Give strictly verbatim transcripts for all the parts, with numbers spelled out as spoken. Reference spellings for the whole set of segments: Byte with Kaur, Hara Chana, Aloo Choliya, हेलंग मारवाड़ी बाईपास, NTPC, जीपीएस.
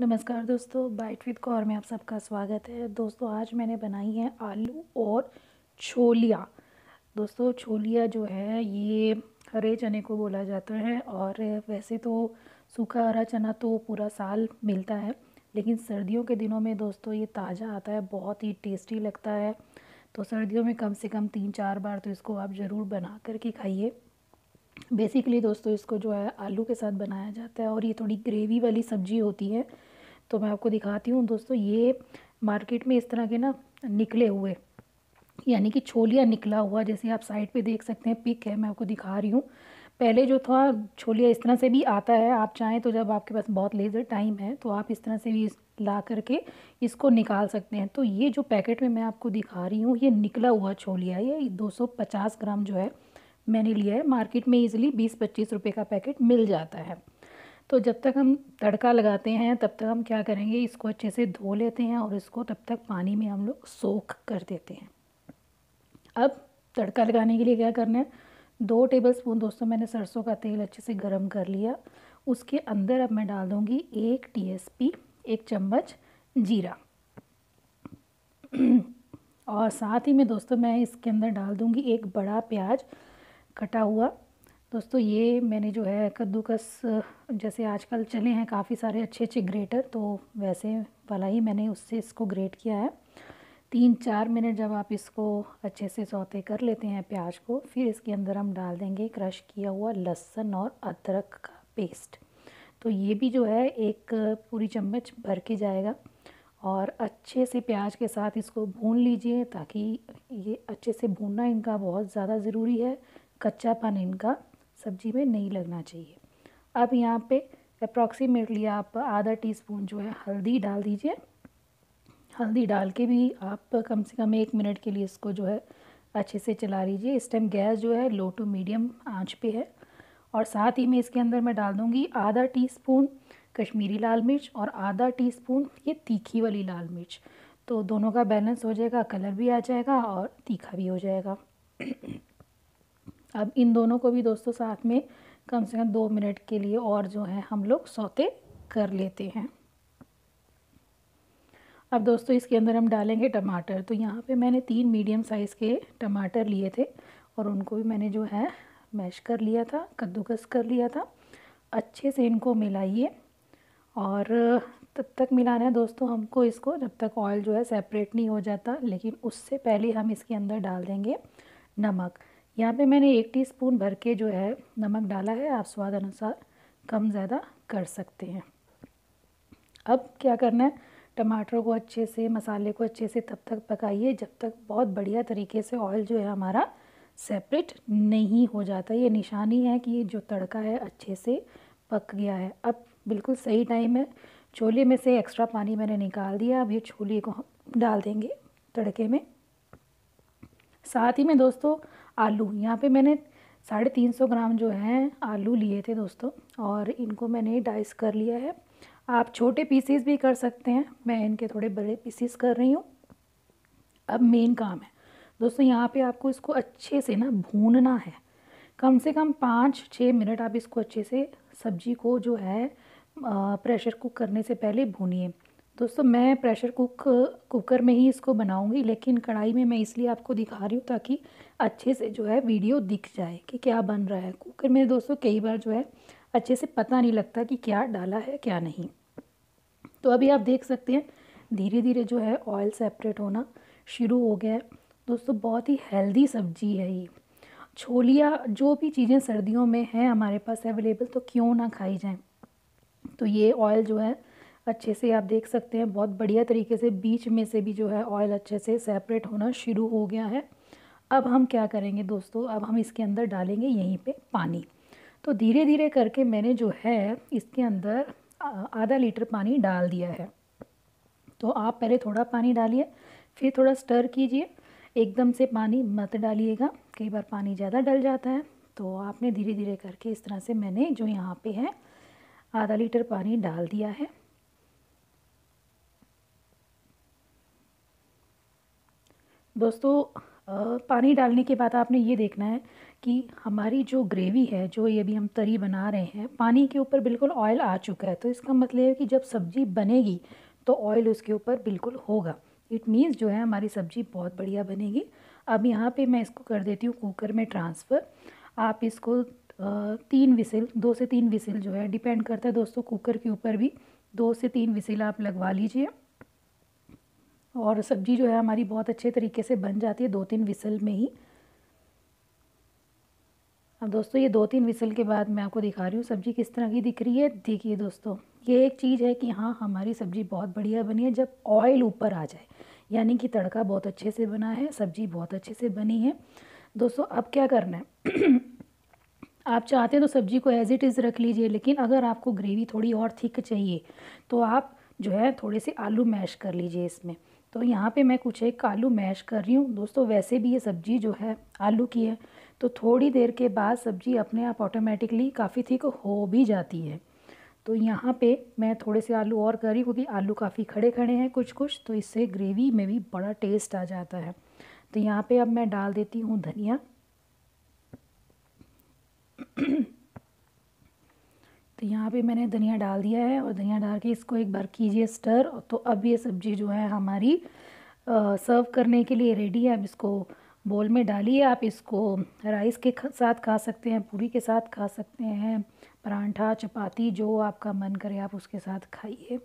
नमस्कार दोस्तों, bite with Kaur में आप सबका स्वागत है। दोस्तों आज मैंने बनाई है आलू और छोलिया। दोस्तों छोलिया जो है ये हरे चने को बोला जाता है और वैसे तो सूखा हरा चना तो पूरा साल मिलता है, लेकिन सर्दियों के दिनों में दोस्तों ये ताज़ा आता है, बहुत ही टेस्टी लगता है। तो सर्दियों में कम से कम तीन चार बार तो इसको आप ज़रूर बना कर के खाइए। बेसिकली दोस्तों इसको जो है आलू के साथ बनाया जाता है और ये थोड़ी ग्रेवी वाली सब्जी होती है। तो मैं आपको दिखाती हूँ दोस्तों, ये मार्केट में इस तरह के ना निकले हुए यानी कि छोलिया निकला हुआ, जैसे आप साइड पे देख सकते हैं पिक है, मैं आपको दिखा रही हूँ। पहले जो था छोलिया इस तरह से भी आता है, आप चाहें तो जब आपके पास बहुत लेज़र टाइम है तो आप इस तरह से भी ला करके इसको निकाल सकते हैं। तो ये जो पैकेट में मैं आपको दिखा रही हूँ ये निकला हुआ छोलिया, ये दो सौ पचास ग्राम जो है मैंने लिया है। मार्केट में इजीली बीस पच्चीस रुपए का पैकेट मिल जाता है। तो जब तक हम तड़का लगाते हैं तब तक हम क्या करेंगे, इसको अच्छे से धो लेते हैं और इसको तब तक पानी में हम लोग सोख कर देते हैं। अब तड़का लगाने के लिए क्या करना है, दो टेबलस्पून दोस्तों मैंने सरसों का तेल अच्छे से गर्म कर लिया, उसके अंदर अब मैं डाल दूँगी एक टीस्पून, एक चम्मच जीरा और साथ ही में दोस्तों मैं इसके अंदर डाल दूँगी एक बड़ा प्याज कटा हुआ। दोस्तों ये मैंने जो है कद्दूकस, जैसे आजकल चले हैं काफ़ी सारे अच्छे अच्छे ग्रेटर, तो वैसे वाला ही मैंने उससे इसको ग्रेट किया है। तीन चार मिनट जब आप इसको अच्छे से सौते कर लेते हैं प्याज को, फिर इसके अंदर हम डाल देंगे क्रश किया हुआ लहसुन और अदरक का पेस्ट। तो ये भी जो है एक पूरी चम्मच भर के जाएगा और अच्छे से प्याज के साथ इसको भून लीजिए, ताकि ये अच्छे से भूनना इनका बहुत ज़्यादा ज़रूरी है, कच्चापन इनका सब्जी में नहीं लगना चाहिए। अब यहाँ पे अप्रॉक्सीमेटली आप आधा टीस्पून जो है हल्दी डाल दीजिए। हल्दी डाल के भी आप कम से कम एक मिनट के लिए इसको जो है अच्छे से चला लीजिए। इस टाइम गैस जो है लो टू मीडियम आंच पे है। और साथ ही में इसके अंदर मैं डाल दूँगी आधा टीस्पून कश्मीरी लाल मिर्च और आधा टीस्पून ये तीखी वाली लाल मिर्च। तो दोनों का बैलेंस हो जाएगा, कलर भी आ जाएगा और तीखा भी हो जाएगा। अब इन दोनों को भी दोस्तों साथ में कम से कम दो मिनट के लिए और जो है हम लोग सौते कर लेते हैं। अब दोस्तों इसके अंदर हम डालेंगे टमाटर। तो यहाँ पे मैंने तीन मीडियम साइज़ के टमाटर लिए थे और उनको भी मैंने जो है मैश कर लिया था, कद्दूकस कर लिया था। अच्छे से इनको मिलाइए और तब तक मिलाना है दोस्तों हमको इसको जब तक ऑयल जो है सेपरेट नहीं हो जाता, लेकिन उससे पहले हम इसके अंदर डाल देंगे नमक। यहाँ पे मैंने एक टीस्पून भर के जो है नमक डाला है, आप स्वाद अनुसार कम ज़्यादा कर सकते हैं। अब क्या करना है, टमाटरों को अच्छे से, मसाले को अच्छे से तब तक पकाइए जब तक बहुत बढ़िया तरीके से ऑयल जो है हमारा सेपरेट नहीं हो जाता। ये निशानी है कि जो तड़का है अच्छे से पक गया है। अब बिल्कुल सही टाइम है, छोले में से एक्स्ट्रा पानी मैंने निकाल दिया। अब ये छोले को हम डाल देंगे तड़के में। साथ ही में दोस्तों आलू, यहाँ पे मैंने साढ़े तीन सौ ग्राम जो है आलू लिए थे दोस्तों और इनको मैंने डाइस कर लिया है। आप छोटे पीसेस भी कर सकते हैं, मैं इनके थोड़े बड़े पीसेस कर रही हूँ। अब मेन काम है दोस्तों, यहाँ पे आपको इसको अच्छे से ना भूनना है, कम से कम पाँच छः मिनट आप इसको अच्छे से सब्जी को जो है प्रेशर कुक करने से पहले भूनिए। दोस्तों मैं प्रेशर कुक कुकर में ही इसको बनाऊंगी, लेकिन कढ़ाई में मैं इसलिए आपको दिखा रही हूँ ताकि अच्छे से जो है वीडियो दिख जाए कि क्या बन रहा है। कुकर में दोस्तों कई बार जो है अच्छे से पता नहीं लगता कि क्या डाला है क्या नहीं। तो अभी आप देख सकते हैं धीरे धीरे जो है ऑयल सेपरेट होना शुरू हो गया है। दोस्तों बहुत ही हेल्दी सब्जी है ये छोलिया। जो भी चीज़ें सर्दियों में हैं हमारे पास अवेलेबल, तो क्यों ना खाई जाएँ। तो ये ऑयल जो है अच्छे से आप देख सकते हैं बहुत बढ़िया तरीके से बीच में से भी जो है ऑयल अच्छे से सेपरेट होना शुरू हो गया है। अब हम क्या करेंगे दोस्तों, अब हम इसके अंदर डालेंगे यहीं पे पानी। तो धीरे धीरे करके मैंने जो है इसके अंदर आधा लीटर पानी डाल दिया है। तो आप पहले थोड़ा पानी डालिए, फिर थोड़ा स्टर कीजिए, एकदम से पानी मत डालिएगा, कई बार पानी ज़्यादा डल जाता है। तो आपने धीरे धीरे करके इस तरह से मैंने जो यहाँ पर है आधा लीटर पानी डाल दिया है। दोस्तों पानी डालने के बाद आपने ये देखना है कि हमारी जो ग्रेवी है, जो ये भी हम तरी बना रहे हैं, पानी के ऊपर बिल्कुल ऑयल आ चुका है। तो इसका मतलब है कि जब सब्ज़ी बनेगी तो ऑयल उसके ऊपर बिल्कुल होगा। इट मीन्स जो है हमारी सब्ज़ी बहुत बढ़िया बनेगी। अब यहाँ पे मैं इसको कर देती हूँ कुकर में ट्रांसफ़र। आप इसको तीन विसिल, दो से तीन विसिल, जो है डिपेंड करता है दोस्तों कुकर के ऊपर भी, दो से तीन विसिल आप लगवा लीजिए और सब्ज़ी जो है हमारी बहुत अच्छे तरीके से बन जाती है दो तीन विसिल में ही। अब दोस्तों ये दो तीन विसिल के बाद मैं आपको दिखा रही हूँ सब्ज़ी किस तरह की दिख रही है। देखिए दोस्तों, ये एक चीज़ है कि हाँ हमारी सब्ज़ी बहुत बढ़िया बनी है जब ऑयल ऊपर आ जाए, यानी कि तड़का बहुत अच्छे से बना है, सब्ज़ी बहुत अच्छे से बनी है। दोस्तों अब क्या करना है, आप चाहते हैं तो सब्ज़ी को एज इट इज़ रख लीजिए, लेकिन अगर आपको ग्रेवी थोड़ी और थिक चाहिए तो आप जो है थोड़े से आलू मैश कर लीजिए इसमें। तो यहाँ पे मैं कुछ एक आलू मैश कर रही हूँ। दोस्तों वैसे भी ये सब्ज़ी जो है आलू की है, तो थोड़ी देर के बाद सब्ज़ी अपने आप ऑटोमेटिकली काफ़ी थिक हो भी जाती है। तो यहाँ पे मैं थोड़े से आलू और कर रही हूँ क्योंकि आलू काफ़ी खड़े खड़े हैं कुछ कुछ, तो इससे ग्रेवी में भी बड़ा टेस्ट आ जाता है। तो यहाँ पर अब मैं डाल देती हूँ धनिया। तो यहाँ पे मैंने धनिया डाल दिया है और धनिया डाल के इसको एक बार कीजिए स्टर। तो अब ये सब्ज़ी जो है हमारी सर्व करने के लिए रेडी है। अब इसको बोल में डालिए। आप इसको राइस के साथ खा सकते हैं, पूरी के साथ खा सकते हैं, परांठा, चपाती, जो आपका मन करे आप उसके साथ खाइए।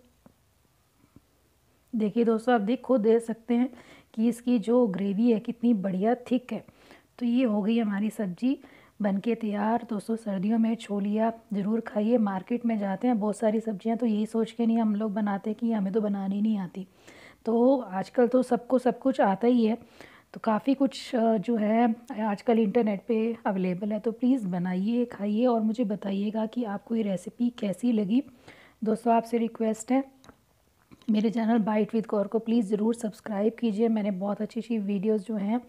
देखिए दोस्तों, आप देख खुद देख सकते हैं कि इसकी जो ग्रेवी है कितनी बढ़िया थिक है। तो ये हो गई हमारी सब्ज़ी बनके तैयार। दोस्तों सर्दियों में छोलिया ज़रूर खाइए। मार्केट में जाते हैं बहुत सारी सब्जियां, तो यही सोच के नहीं हम लोग बनाते कि हमें तो बनानी नहीं आती। तो आजकल तो सबको सब कुछ आता ही है, तो काफ़ी कुछ जो है आजकल इंटरनेट पे अवेलेबल है। तो प्लीज़ बनाइए, खाइए और मुझे बताइएगा कि आपको ये रेसिपी कैसी लगी। दोस्तों आपसे रिक्वेस्ट है, मेरे चैनल बाइट विद कौर को प्लीज़ ज़रूर सब्सक्राइब कीजिए। मैंने बहुत अच्छी अच्छी वीडियोज़ जो हैं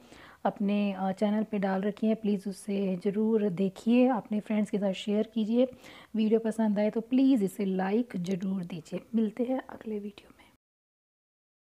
अपने चैनल पे डाल रखी है, प्लीज़ उसे ज़रूर देखिए, अपने फ्रेंड्स के साथ शेयर कीजिए। वीडियो पसंद आए तो प्लीज़ इसे लाइक ज़रूर दीजिए। मिलते हैं अगले वीडियो में।